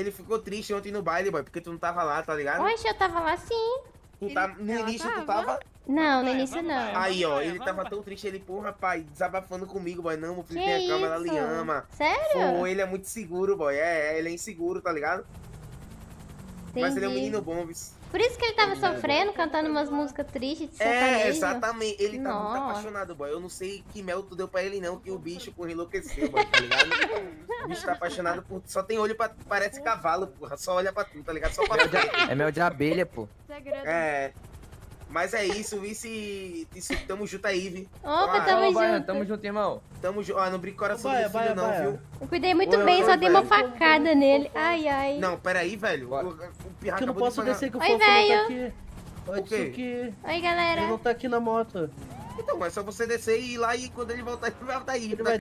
ele ficou triste ontem no baile, boy, porque tu não tava lá, tá ligado? Oxe, eu tava lá sim. No início tu tava? Não, no início não. Aí, ó, ele tava tão triste, ele, porra, pai, desabafando comigo, boy. Não, meu filho tem a cama, ela lhe ama. Sério? Pô, ele é muito seguro, boy. É, ele é inseguro, tá ligado? Entendi. Mas ele é um menino bom, viu? Por isso que ele tava sofrendo, cantando umas músicas tristes de sertanejo. É, exatamente. Ele tá muito apaixonado, boy. Eu não sei que mel tu deu pra ele, não, que o bicho porra, enlouqueceu, boy, tá ligado? O bicho tá apaixonado por... Só tem olho pra... Parece cavalo, porra. Só olha pra tu, tá ligado? Só pra... É mel de abelha, pô. É. Mas é isso, vice. Tamo junto aí, vi. Opa, tamo junto, irmão. Tamo junto. Ah, não brinca o coração do filho, não, viu? Eu cuidei muito bem, só dei uma facada nele. Ai, ai. Não, peraí, velho. O pirraca não posso descer que o Fofo não tá aqui. Oi, galera. Ele não tá aqui na moto. Então, é só você descer e ir lá e quando ele voltar, ele vai estar aí.